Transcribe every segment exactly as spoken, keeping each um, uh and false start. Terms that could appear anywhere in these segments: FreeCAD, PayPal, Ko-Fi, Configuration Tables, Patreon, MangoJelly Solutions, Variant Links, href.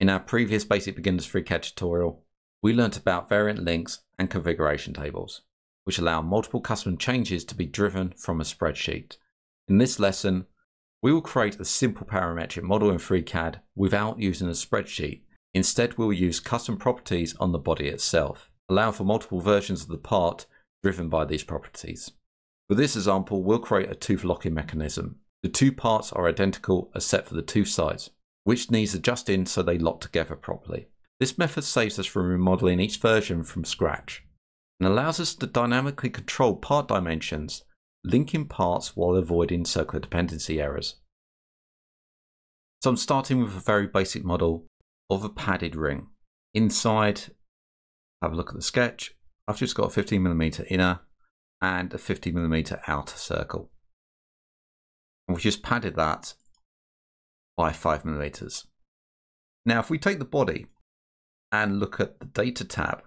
In our previous Basic Beginners FreeCAD tutorial, we learnt about variant links and configuration tables, which allow multiple custom changes to be driven from a spreadsheet. In this lesson, we will create a simple parametric model in FreeCAD without using a spreadsheet. Instead, we'll use custom properties on the body itself, allowing for multiple versions of the part driven by these properties. For this example, we'll create a tooth locking mechanism. The two parts are identical except for the tooth size, which needs adjusting so they lock together properly. This method saves us from remodeling each version from scratch and allows us to dynamically control part dimensions, linking parts while avoiding circular dependency errors. So I'm starting with a very basic model of a padded ring. Inside, have a look at the sketch. I've just got a fifteen millimeter inner and a fifty millimeter outer circle. And we've just padded that by five millimeters. Now, if we take the body and look at the data tab,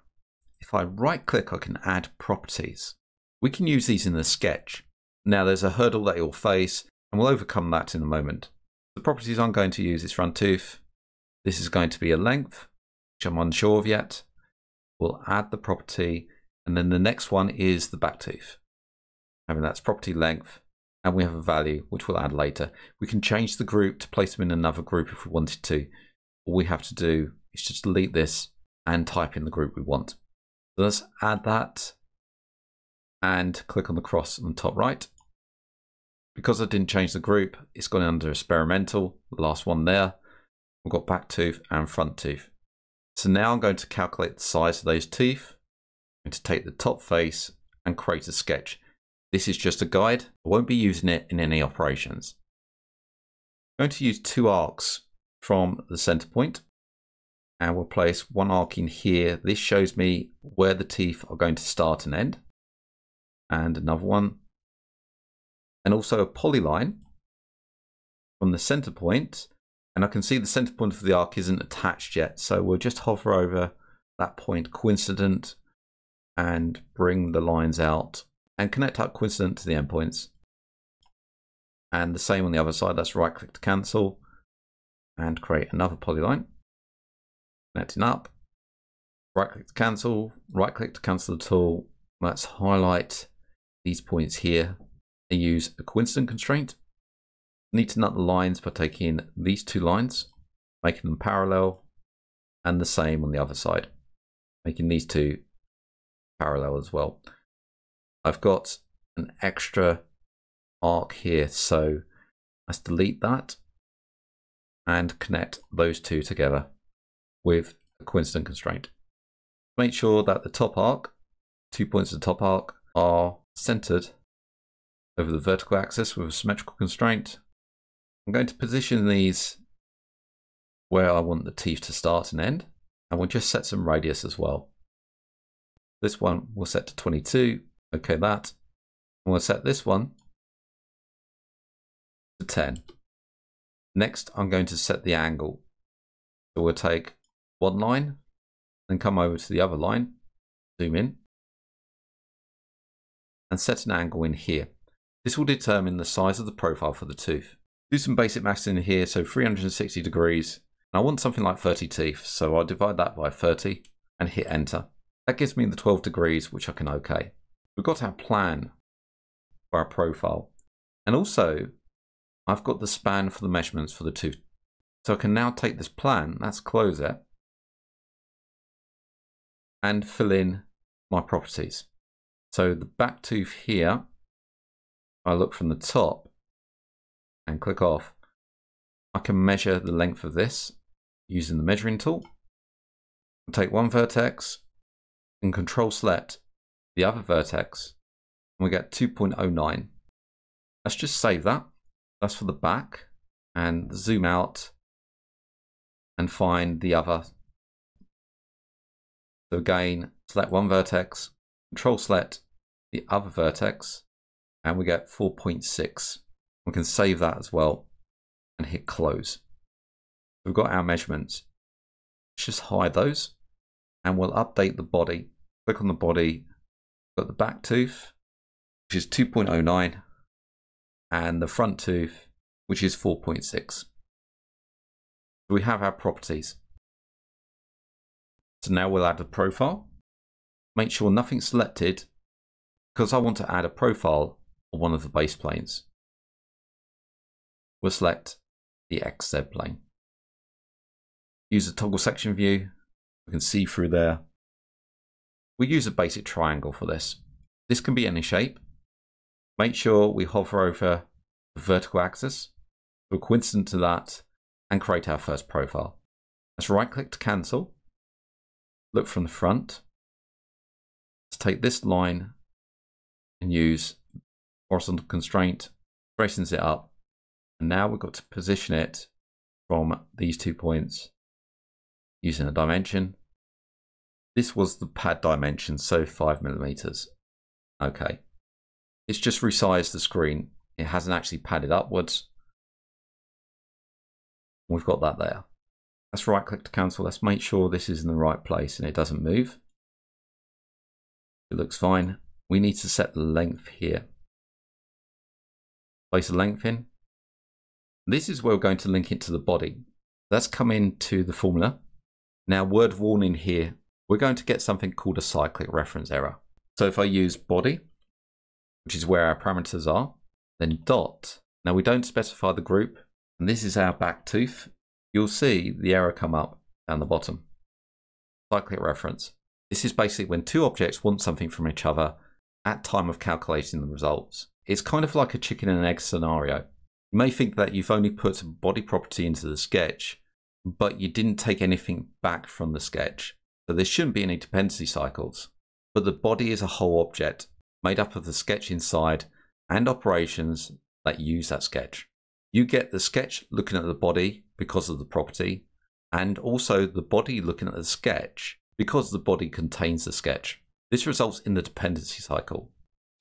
if I right click, I can add properties. We can use these in the sketch. Now there's a hurdle that you'll face and we'll overcome that in a moment. The properties I'm going to use is front tooth. This is going to be a length, which I'm unsure of yet. We'll add the property. And then the next one is the back tooth. I mean, that's property length. And we have a value which we'll add later. We can change the group to place them in another group if we wanted to. All we have to do is just delete this and type in the group we want. So let's add that and click on the cross on the top right. Because I didn't change the group, it's gone under experimental, the last one there. We've got back tooth and front tooth. So now I'm going to calculate the size of those teeth. I'm going to take the top face and create a sketch. This is just a guide. I won't be using it in any operations. I'm going to use two arcs from the center point, and we'll place one arc in here. This shows me where the teeth are going to start and end, and another one, and also a polyline from the center point. And I can see the center point of the arc isn't attached yet. So we'll just hover over that point coincident and bring the lines out and connect up coincident to the endpoints. And the same on the other side. Let's right click to cancel and create another polyline. Connecting up, right click to cancel, right click to cancel the tool. Let's highlight these points here and use a coincident constraint. Neaten up the lines by taking these two lines, making them parallel, and the same on the other side, making these two parallel as well. I've got an extra arc here, so let's delete that and connect those two together with a coincident constraint. Make sure that the top arc, two points of the top arc, are centered over the vertical axis with a symmetrical constraint. I'm going to position these where I want the teeth to start and end, and we'll just set some radius as well. This one we'll set to twenty-two. Okay, that. And we'll set this one to ten. Next, I'm going to set the angle. So we'll take one line and come over to the other line, zoom in, and set an angle in here. This will determine the size of the profile for the tooth. Do some basic maths in here. So three hundred sixty degrees, and I want something like thirty teeth. So I'll divide that by thirty and hit enter. That gives me the twelve degrees, which I can okay. We've got our plan for our profile. And also I've got the span for the measurements for the tooth. So I can now take this plan, let's close it, and fill in my properties. So the back tooth here, I look from the top and click off. I can measure the length of this using the measuring tool. I'll take one vertex and control select the other vertex, and we get two point oh nine. Let's just save that. That's for the back, and zoom out and find the other. So again, select one vertex, control select the other vertex, and we get four point six. We can save that as well and hit close. We've got our measurements. Let's just hide those and we'll update the body. Click on the body, got the back tooth, which is two point oh nine, and the front tooth, which is four point six. We have our properties. So now we'll add a profile. Make sure nothing's selected because I want to add a profile on one of the base planes. We'll select the X Z plane. Use the toggle section view. We can see through there. We use a basic triangle for this. This can be any shape. Make sure we hover over the vertical axis. We're coincident to that and create our first profile. Let's right click to cancel. Look from the front. Let's take this line and use horizontal constraint, bracings it up. And now we've got to position it from these two points using a dimension. This was the pad dimension, so five millimeters. Okay. It's just resized the screen. It hasn't actually padded upwards. We've got that there. Let's right click to cancel. Let's make sure this is in the right place and it doesn't move. It looks fine. We need to set the length here. Place the length in. This is where we're going to link it to the body. Let's come into the formula. Now, word warning here. We're going to get something called a cyclic reference error. So if I use body, which is where our parameters are, then dot. Now we don't specify the group, and this is our back tooth. You'll see the error come up down the bottom. Cyclic reference. This is basically when two objects want something from each other at time of calculating the results. It's kind of like a chicken and egg scenario. You may think that you've only put a body property into the sketch, but you didn't take anything back from the sketch. So there shouldn't be any dependency cycles, but the body is a whole object made up of the sketch inside and operations that use that sketch. You get the sketch looking at the body because of the property, and also the body looking at the sketch because the body contains the sketch. This results in the dependency cycle.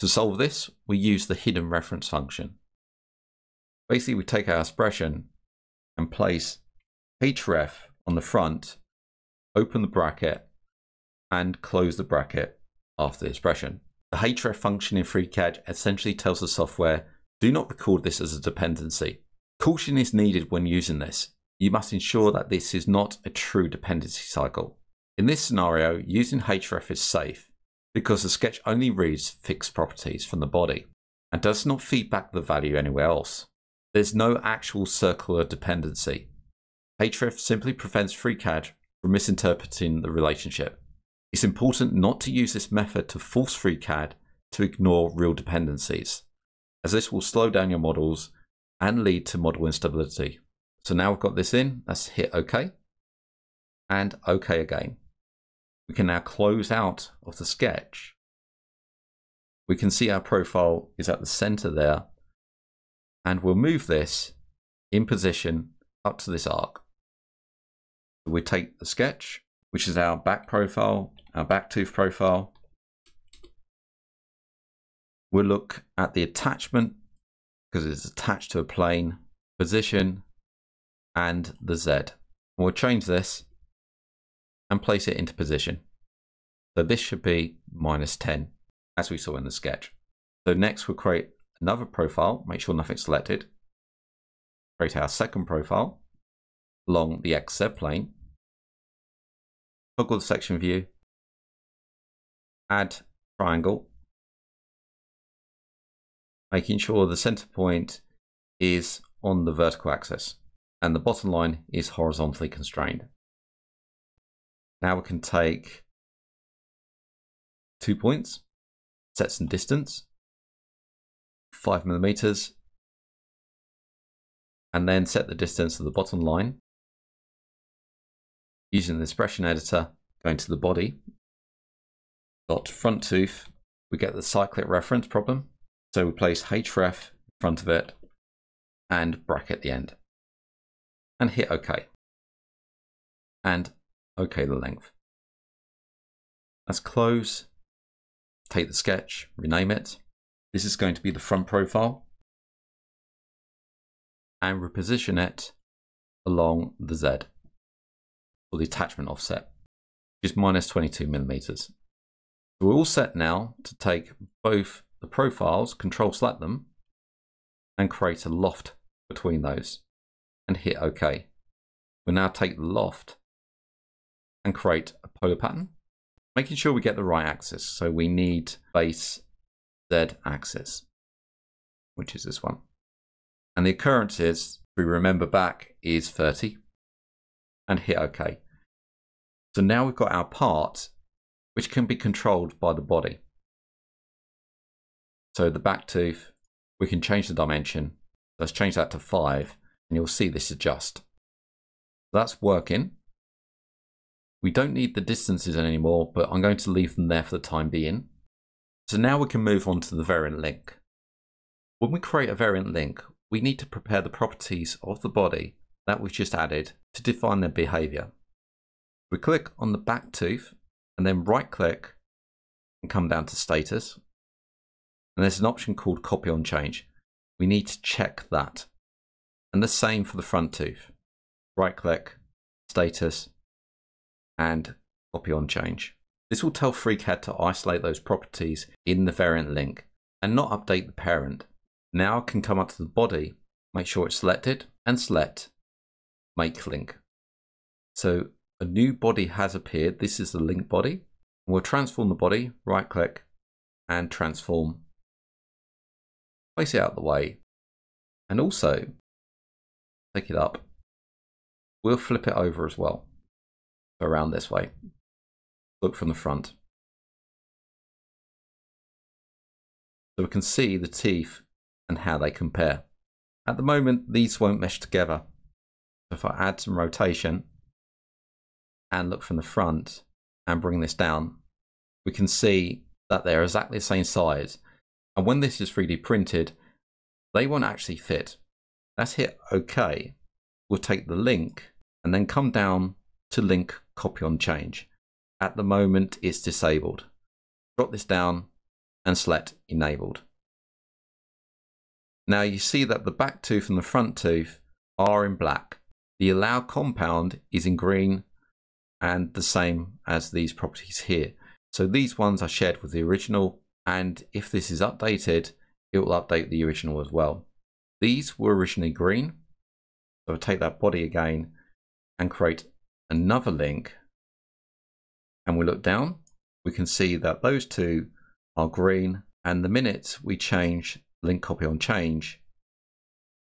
To solve this, we use the hidden reference function. Basically, we take our expression and place href on the front, open the bracket and close the bracket after the expression. The href function in FreeCAD essentially tells the software, do not record this as a dependency. Caution is needed when using this. You must ensure that this is not a true dependency cycle. In this scenario, using href is safe because the sketch only reads fixed properties from the body and does not feedback the value anywhere else. There's no actual circular dependency. href simply prevents FreeCAD from misinterpreting the relationship. It's important not to use this method to force FreeCAD to ignore real dependencies, as this will slow down your models and lead to model instability. So now we've got this in, let's hit OK and OK again. We can now close out of the sketch. We can see our profile is at the center there, and we'll move this in position up to this arc. We take the sketch, which is our back profile, our back tooth profile. We'll look at the attachment because it's attached to a plane, position, and the Z. We'll change this and place it into position. So this should be minus ten, as we saw in the sketch. So next we'll create another profile, make sure nothing's selected. Create our second profile along the X Z plane. Toggle the section view, add triangle, making sure the center point is on the vertical axis and the bottom line is horizontally constrained. Now we can take two points, set some distance, five millimeters, and then set the distance of the bottom line. Using the expression editor, going to the body, dot front tooth, we get the cyclic reference problem. So we place href in front of it and bracket the end and hit OK and OK the length. Let's close, take the sketch, rename it. This is going to be the front profile and reposition it along the Z, or the attachment offset, which is minus twenty-two millimeters. We're all set now to take both the profiles, control select them, and create a loft between those and hit OK. We'll now take the loft and create a polar pattern, making sure we get the right axis. So we need base Z axis, which is this one. And the occurrence is, if we remember back, is thirty, and hit OK. So now we've got our part, which can be controlled by the body. So the back tooth, we can change the dimension. Let's change that to five, and you'll see this adjust. That's working. We don't need the distances anymore, but I'm going to leave them there for the time being. So now we can move on to the variant link. When we create a variant link, we need to prepare the properties of the body that we've just added to define their behavior. We click on the back tooth and then right click and come down to status. And there's an option called copy on change. We need to check that. And the same for the front tooth. Right click, status, and copy on change. This will tell FreeCAD to isolate those properties in the variant link and not update the parent. Now I can come up to the body, make sure it's selected, and select make link. So a new body has appeared. This is the link body. We'll transform the body, right click, and transform. Place it out of the way, and also take it up. We'll flip it over as well, around this way. Look from the front. So we can see the teeth and how they compare. At the moment, these won't mesh together. So if I add some rotation and look from the front and bring this down, we can see that they're exactly the same size. And when this is three D printed, they won't actually fit. Let's hit OK. We'll take the link and then come down to link copy on change. At the moment, it's disabled. Drop this down and select enabled. Now you see that the back tooth and the front tooth are in black. The allow compound is in green and the same as these properties here. So these ones are shared with the original, and if this is updated, it will update the original as well. These were originally green. So I'll take that body again and create another link, and we look down, we can see that those two are green, and the minute we change link copy on change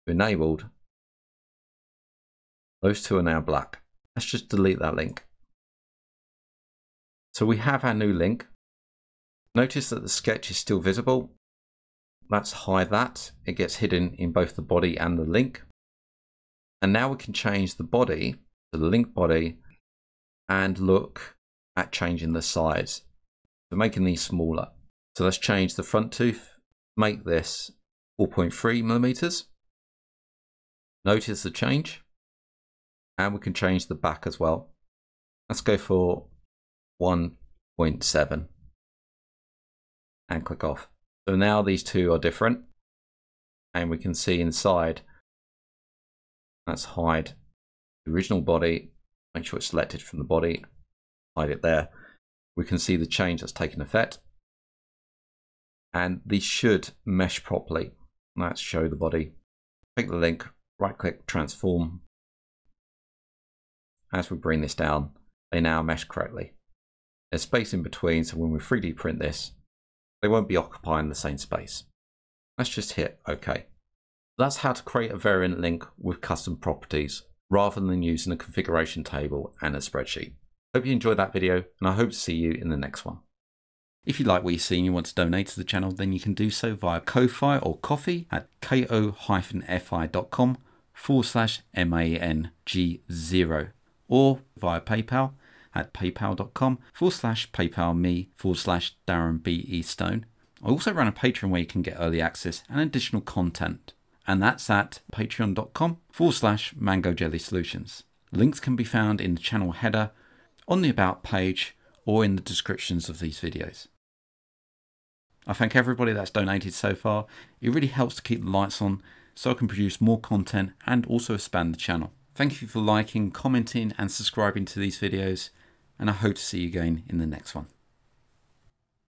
to enabled, those two are now black. Let's just delete that link. So we have our new link. Notice that the sketch is still visible. Let's hide that. It gets hidden in both the body and the link. And now we can change the body to the link body and look at changing the size. So making these smaller. So let's change the front tooth. Make this four point three millimeters. Notice the change. And we can change the back as well. Let's go for one point seven and click off. So now these two are different and we can see inside. Let's hide the original body, make sure it's selected from the body, hide it there. We can see the change that's taken effect. And these should mesh properly. Let's show the body. Click the link, right click, transform. As we bring this down, they now mesh correctly. There's space in between, so when we three D print this, they won't be occupying the same space. Let's just hit OK. That's how to create a variant link with custom properties, rather than using a configuration table and a spreadsheet. Hope you enjoyed that video, and I hope to see you in the next one. If you like what you see and you want to donate to the channel, then you can do so via Ko-Fi or Ko-Fi at ko-fi.com forward slash M A N G zero, or via PayPal at paypal.com forward slash PayPal me forward slash Darren B E Stone. I also run a Patreon where you can get early access and additional content, and that's at patreon.com forward slash MangoJelly Solutions. Links can be found in the channel header, on the About page, or in the descriptions of these videos. I thank everybody that's donated so far. It really helps to keep the lights on so I can produce more content and also expand the channel. Thank you for liking, commenting, and subscribing to these videos, and I hope to see you again in the next one.